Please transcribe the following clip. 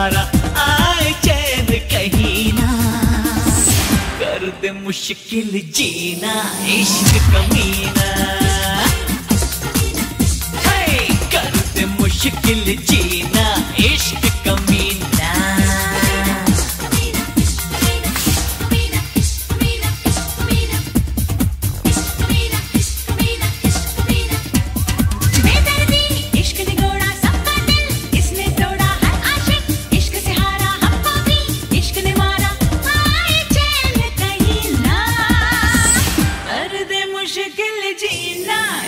सहारा आए चैन कहीं ना, कर दे मुश्किल जीना इश्क कमीना। हे कर दे मुश्किल जीना।